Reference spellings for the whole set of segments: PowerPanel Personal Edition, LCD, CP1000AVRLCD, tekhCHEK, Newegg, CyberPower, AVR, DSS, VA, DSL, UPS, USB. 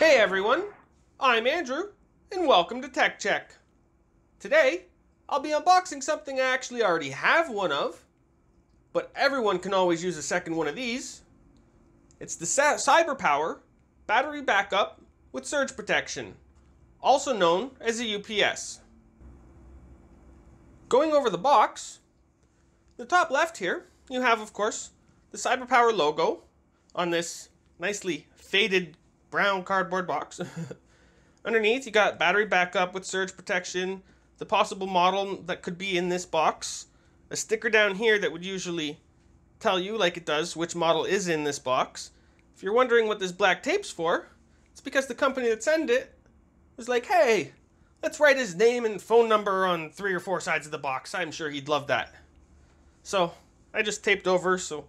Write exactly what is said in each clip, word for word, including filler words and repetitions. Hey everyone, I'm Andrew, and welcome to Tech Check. Today, I'll be unboxing something I actually already have one of, but everyone can always use a second one of these. It's the CyberPower Battery Backup with Surge Protection, also known as a U P S. Going over the box, the top left here, you have, of course, the CyberPower logo on this nicely faded brown cardboard box. Underneath, you got battery backup with surge protection, the possible model that could be in this box, a sticker down here that would usually tell you, like it does, which model is in this box. If you're wondering what this black tape's for, it's because the company that sent it was like, hey, let's write his name and phone number on three or four sides of the box. I'm sure he'd love that. So I just taped over so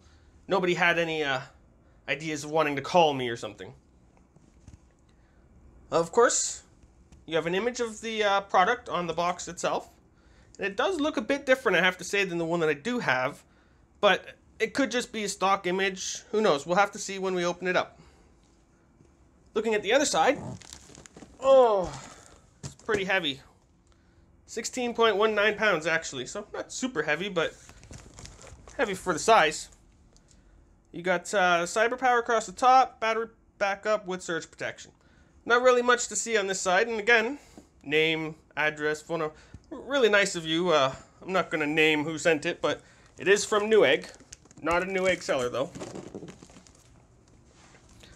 nobody had any uh, ideas of wanting to call me or something. Of course, you have an image of the uh, product on the box itself. And it does look a bit different, I have to say, than the one that I do have. But it could just be a stock image. Who knows? We'll have to see when we open it up. Looking at the other side. Oh, it's pretty heavy. sixteen point one nine pounds, actually. So not super heavy, but heavy for the size. You got uh, CyberPower across the top, battery backup with surge protection. Not really much to see on this side, and again, name, address, phone number. Really nice of you. Uh, I'm not going to name who sent it, but it is from Newegg. Not a Newegg seller, though.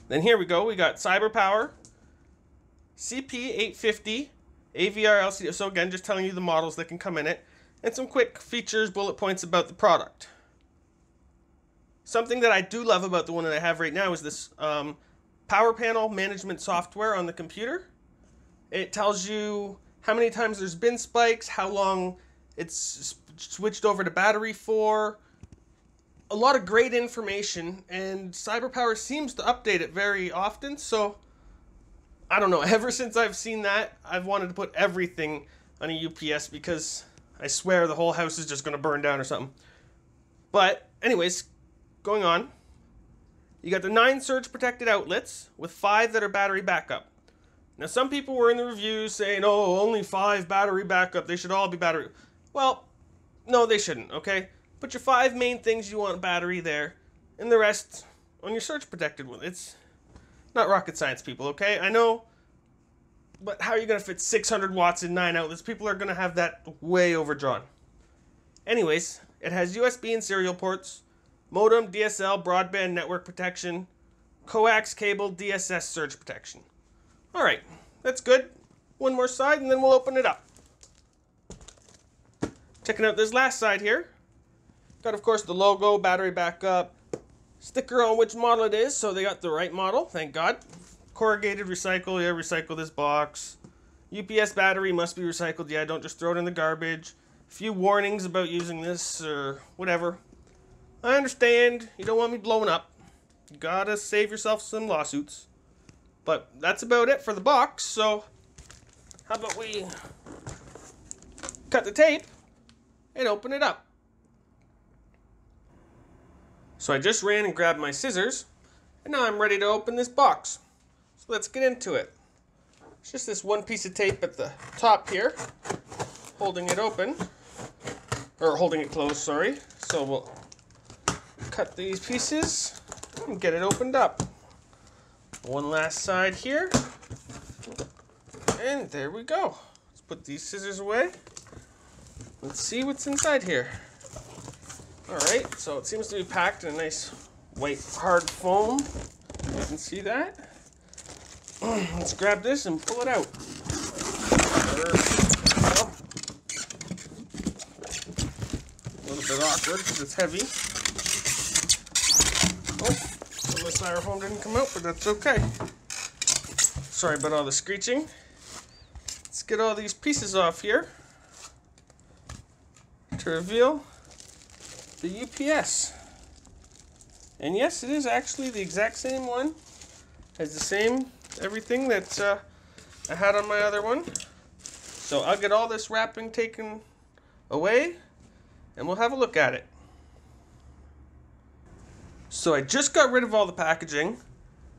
Then here we go. We got CyberPower, C P eight fifty, A V R L C D. So again, just telling you the models that can come in it, and some quick features, bullet points about the product. Something that I do love about the one that I have right now is this Um, PowerPanel management software on the computer. It tells you how many times there's been spikes, how long it's switched over to battery for. A lot of great information, and CyberPower seems to update it very often, so I don't know. Ever since I've seen that, I've wanted to put everything on a U P S because I swear the whole house is just going to burn down or something. But anyways, going on. You got the nine surge protected outlets with five that are battery backup. Now some people were in the reviews saying, oh, only five battery backup, they should all be battery. Well, no, they shouldn't, okay? Put your five main things you want battery there and the rest on your surge protected one. It's not rocket science, people, okay? I know, but how are you gonna fit six hundred watts in nine outlets? People are gonna have that way overdrawn. Anyways, it has U S B and serial ports, modem, D S L, broadband network protection, coax cable, D S S surge protection. All right, that's good. One more side and then we'll open it up. Checking out this last side here. Got, of course, the logo, battery backup, sticker on which model it is, so they got the right model, thank God. Corrugated, recycle, yeah, recycle this box. U P S battery must be recycled, yeah, don't just throw it in the garbage. A few warnings about using this or whatever. I understand you don't want me blowing up. You gotta save yourself some lawsuits. But that's about it for the box, so how about we cut the tape and open it up. So I just ran and grabbed my scissors, and now I'm ready to open this box. So let's get into it. It's just this one piece of tape at the top here, holding it open, or holding it closed, sorry. So we'll cut these pieces and get it opened up. One last side here. And there we go. Let's put these scissors away. Let's see what's inside here. All right, so it seems to be packed in a nice white hard foam. You can see that. Let's grab this and pull it out. A little bit awkward because it's heavy. Oh, the styrofoam didn't come out, but that's okay. Sorry about all the screeching. Let's get all these pieces off here to reveal the U P S. And yes, it is actually the exact same one. It has the same everything that uh, I had on my other one. So I'll get all this wrapping taken away and we'll have a look at it. So I just got rid of all the packaging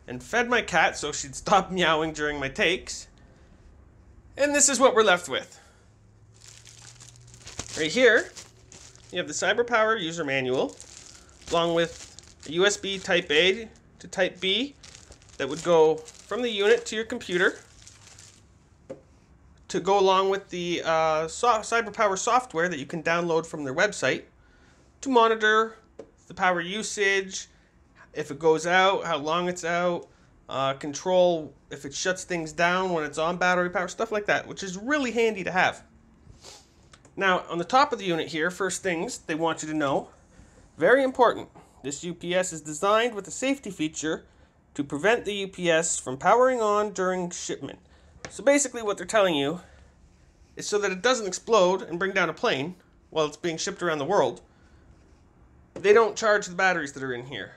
and fed my cat so she'd stop meowing during my takes. And this is what we're left with. Right here, you have the CyberPower user manual, along with a U S B type A to type B that would go from the unit to your computer, to go along with the uh, so CyberPower software that you can download from their website to monitor the power usage, if it goes out, how long it's out, uh, control if it shuts things down when it's on battery power, stuff like that, which is really handy to have. Now, on the top of the unit here, first things they want you to know, very important, this U P S is designed with a safety feature to prevent the U P S from powering on during shipment. So basically what they're telling you is so that it doesn't explode and bring down a plane while it's being shipped around the world, they don't charge the batteries that are in here.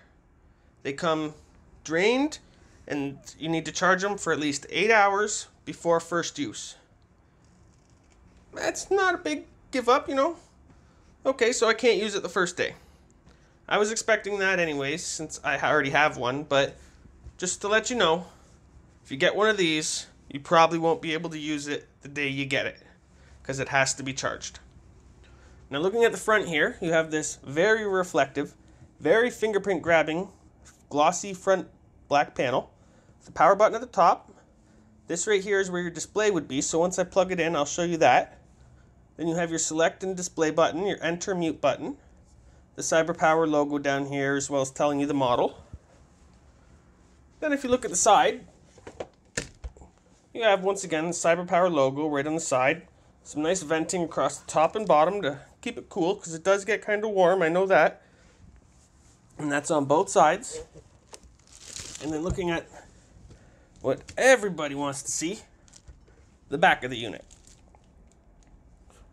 They come drained, and you need to charge them for at least eight hours before first use. That's not a big give up, you know. Okay, so I can't use it the first day. I was expecting that anyways, since I already have one, but just to let you know, if you get one of these, you probably won't be able to use it the day you get it, because it has to be charged. Now, looking at the front here, you have this very reflective, very fingerprint grabbing, glossy front black panel. The power button at the top. This right here is where your display would be, so once I plug it in, I'll show you that. Then you have your select and display button, your enter mute button, the CyberPower logo down here, as well as telling you the model. Then if you look at the side, you have, once again, the CyberPower logo right on the side. Some nice venting across the top and bottom to keep it cool, because it does get kind of warm, I know that. And that's on both sides. And then looking at what everybody wants to see, the back of the unit.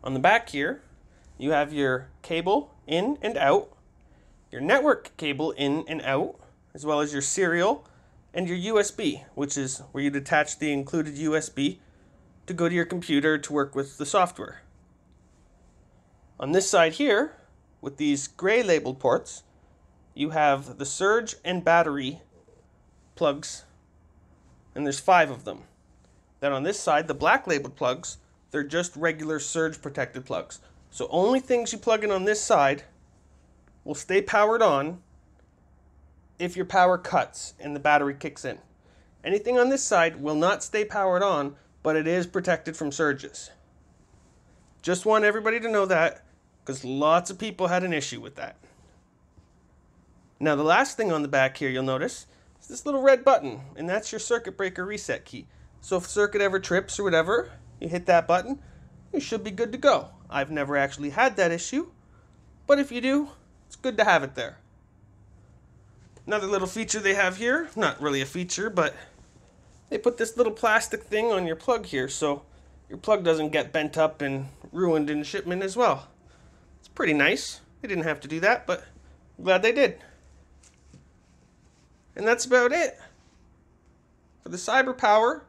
On the back here, you have your cable in and out, your network cable in and out, as well as your serial and your U S B, which is where you'd attach the included U S B to go to your computer to work with the software. On this side here, with these gray labeled ports, you have the surge and battery plugs, and there's five of them. Then on this side, the black labeled plugs, they're just regular surge protected plugs. So only things you plug in on this side will stay powered on if your power cuts and the battery kicks in. Anything on this side will not stay powered on, but it is protected from surges. Just want everybody to know that, because lots of people had an issue with that. Now, the last thing on the back here you'll notice is this little red button, and that's your circuit breaker reset key. So if circuit ever trips or whatever, you hit that button, you should be good to go. I've never actually had that issue, but if you do, it's good to have it there. Another little feature they have here, not really a feature, but they put this little plastic thing on your plug here so your plug doesn't get bent up and ruined in shipment as well. It's pretty nice. They didn't have to do that, but I'm glad they did. And that's about it for the CyberPower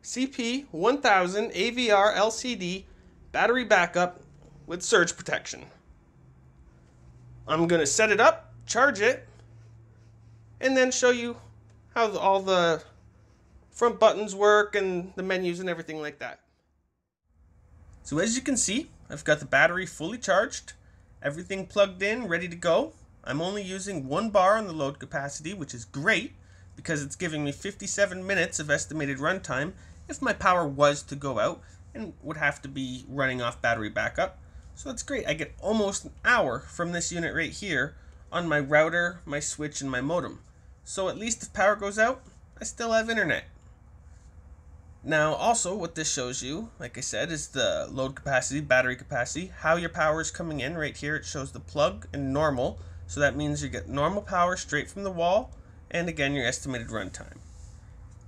C P one thousand A V R L C D battery backup with surge protection. I'm going to set it up, charge it, and then show you how all the front buttons work and the menus and everything like that. So as you can see, I've got the battery fully charged, everything plugged in, ready to go. I'm only using one bar on the load capacity, which is great because it's giving me fifty-seven minutes of estimated runtime if my power was to go out and would have to be running off battery backup. So that's great. I get almost an hour from this unit right here on my router, my switch, and my modem. So at least if power goes out, I still have internet. Now, also what this shows you, like I said, is the load capacity, battery capacity, how your power is coming in. Right here it shows the plug and normal, so that means you get normal power straight from the wall, and again your estimated runtime.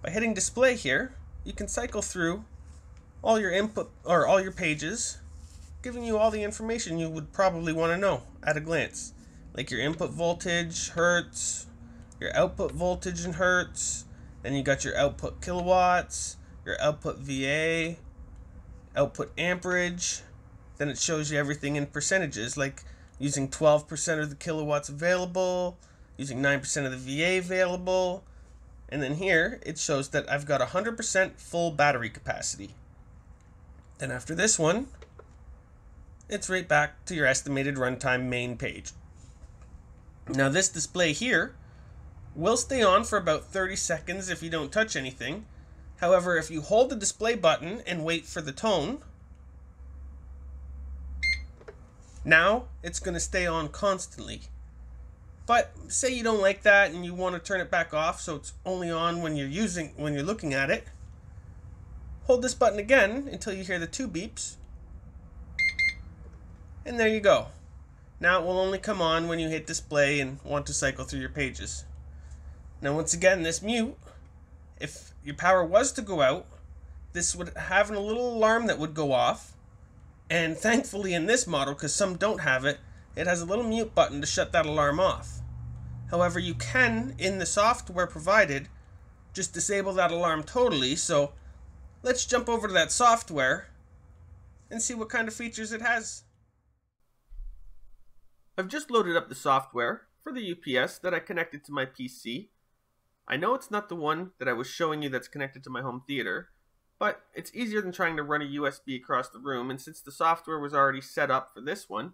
By hitting display here, you can cycle through all your input or all your pages, giving you all the information you would probably want to know at a glance, like your input voltage, hertz, your output voltage in hertz, then you got your output kilowatts, your output V A, output amperage. Then it shows you everything in percentages, like using twelve percent of the kilowatts available, using nine percent of the V A available, And then here it shows that I've got one hundred percent full battery capacity. Then after this one, it's right back to your estimated runtime main page. Now this display here will stay on for about thirty seconds if you don't touch anything. However, if you hold the display button and wait for the tone, now it's going to stay on constantly. But say you don't like that and you want to turn it back off so it's only on when you're using when you're looking at it, hold this button again until you hear the two beeps. And there you go. Now it will only come on when you hit display and want to cycle through your pages. Now once again, this mute, if your power was to go out, this would have a little alarm that would go off. And thankfully in this model, because some don't have it, it has a little mute button to shut that alarm off. However, you can, in the software provided, just disable that alarm totally. So let's jump over to that software and see what kind of features it has. I've just loaded up the software for the U P S that I connected to my P C. I know it's not the one that I was showing you that's connected to my home theater, but it's easier than trying to run a U S B across the room, and since the software was already set up for this one,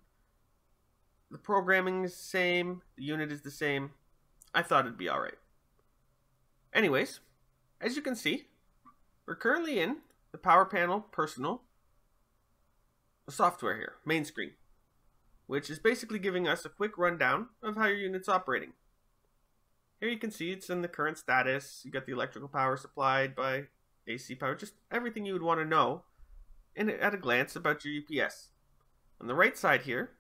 the programming is the same, the unit is the same, I thought it'd be alright. Anyways, as you can see, we're currently in the PowerPanel Personal software here, main screen, which is basically giving us a quick rundown of how your unit's operating. Here you can see it's in the current status, you got the electrical power supplied by A C power, just everything you would want to know in, at a glance about your U P S. On the right side here,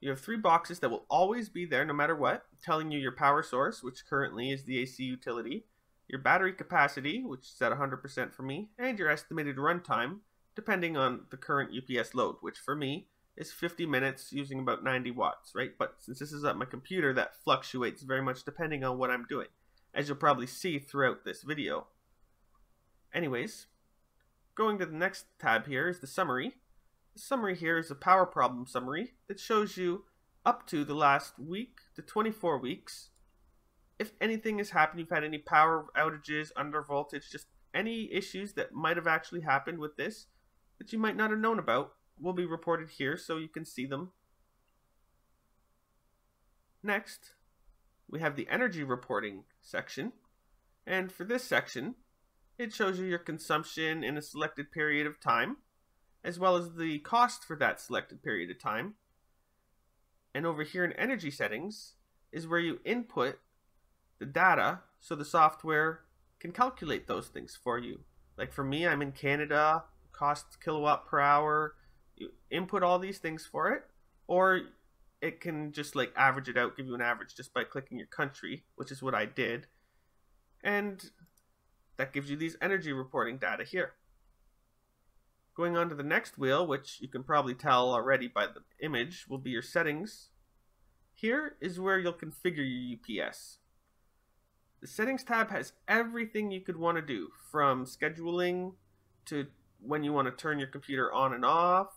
you have three boxes that will always be there no matter what, telling you your power source, which currently is the A C utility, your battery capacity, which is at one hundred percent for me, and your estimated runtime, depending on the current U P S load, which for me is fifty minutes using about ninety watts, right? But since this is at my computer, that fluctuates very much depending on what I'm doing, as you'll probably see throughout this video. Anyways, going to the next tab here is the summary. The summary here is a power problem summary that shows you up to the last week to twenty-four weeks. If anything has happened, you've had any power outages, under voltage, just any issues that might have actually happened with this that you might not have known about will be reported here so you can see them. Next, we have the energy reporting section, and for this section it shows you your consumption in a selected period of time as well as the cost for that selected period of time. And over here in energy settings is where you input the data so the software can calculate those things for you. Like for me, I'm in Canada, cost kilowatt per hour. You input all these things for it, or it can just like average it out, give you an average just by clicking your country, which is what I did. And that gives you these energy reporting data here. Going on to the next wheel, which you can probably tell already by the image, will be your settings. Here is where you'll configure your U P S. The settings tab has everything you could want to do, from scheduling to when you want to turn your computer on and off,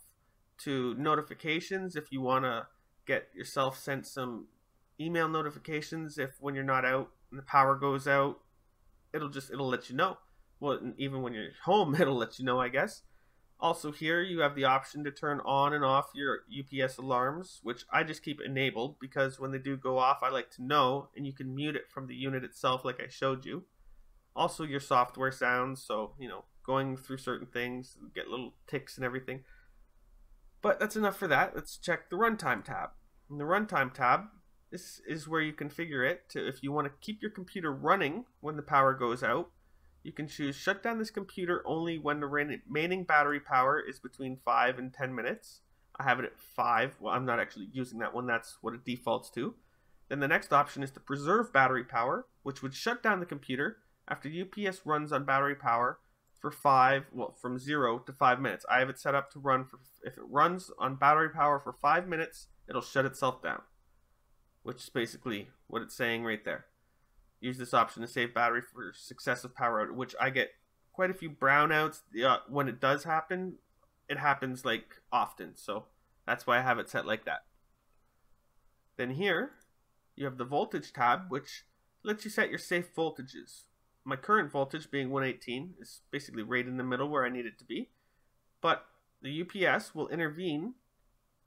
to notifications if you want to get yourself sent some email notifications if when you're not out and the power goes out, it'll just it'll let you know. Well, even when you're home, it'll let you know, I guess. Also here you have the option to turn on and off your U P S alarms, which I just keep enabled because when they do go off, I like to know, and you can mute it from the unit itself like I showed you. Also your software sounds, so you know, going through certain things, get little ticks and everything. But that's enough for that. Let's check the runtime tab. In the runtime tab, this is where you configure it to, if you want to keep your computer running when the power goes out, you can choose shut down this computer only when the remaining battery power is between five and ten minutes. I have it at five. Well, I'm not actually using that one. That's what it defaults to. Then the next option is to preserve battery power, which would shut down the computer after U P S runs on battery power for five, well, from zero to five minutes. I have it set up to run for, if it runs on battery power for five minutes, it'll shut itself down, which is basically what it's saying right there. Use this option to save battery for successive power out, which I get quite a few brownouts uh, when it does happen. It happens like often, so that's why I have it set like that. Then here you have the voltage tab, which lets you set your safe voltages. My current voltage being one eighteen is basically right in the middle where I need it to be, but the U P S will intervene,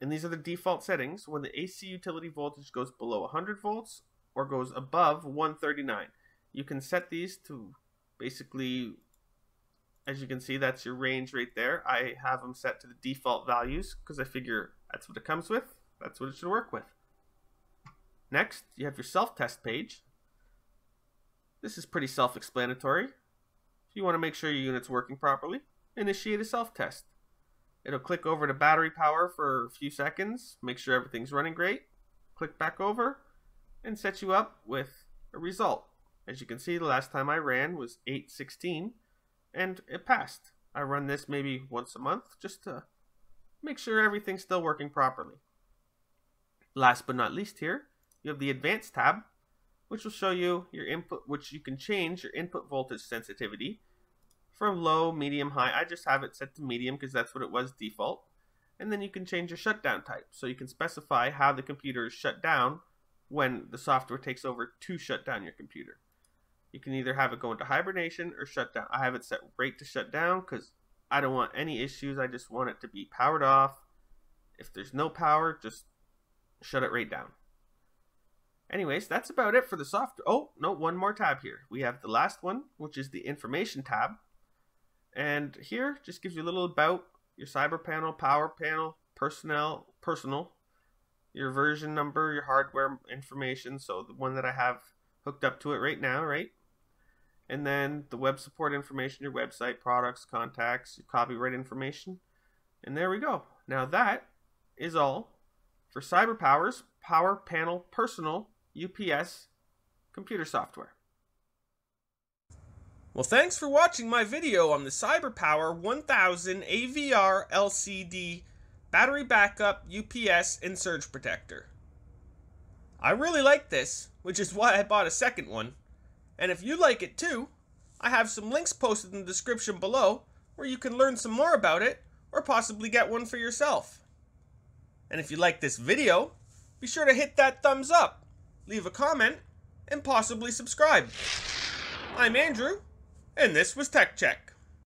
and these are the default settings, when the A C utility voltage goes below one hundred volts or goes above one thirty-nine. You can set these to basically, as you can see, that's your range right there. I have them set to the default values because I figure that's what it comes with, that's what it should work with. Next, you have your self-test page. This is pretty self-explanatory. If you want to make sure your unit's working properly, initiate a self-test. It'll click over to battery power for a few seconds, make sure everything's running great, click back over, and set you up with a result. As you can see, the last time I ran was eight sixteen, and it passed. I run this maybe once a month just to make sure everything's still working properly. Last but not least here, you have the Advanced tab, which will show you your input, which you can change your input voltage sensitivity from low, medium, high. I just have it set to medium because that's what it was default. And then you can change your shutdown type. So you can specify how the computer is shut down when the software takes over to shut down your computer. You can either have it go into hibernation or shut down. I have it set right to shut down because I don't want any issues. I just want it to be powered off. If there's no power, just shut it right down. Anyways, that's about it for the software. Oh, no, one more tab here. We have the last one, which is the information tab. And here, just gives you a little about your CyberPanel, PowerPanel, personnel, personal, your version number, your hardware information. So the one that I have hooked up to it right now, right? And then the web support information, your website, products, contacts, your copyright information. And there we go. Now that is all for CyberPower's PowerPanel Personal U P S computer software. Well, thanks for watching my video on the CyberPower one thousand A V R L C D Battery Backup U P S and Surge Protector. I really like this, which is why I bought a second one. And if you like it too, I have some links posted in the description below where you can learn some more about it or possibly get one for yourself. And if you like this video, be sure to hit that thumbs up, leave a comment, and possibly subscribe. I'm Andrew, and this was Tech Check.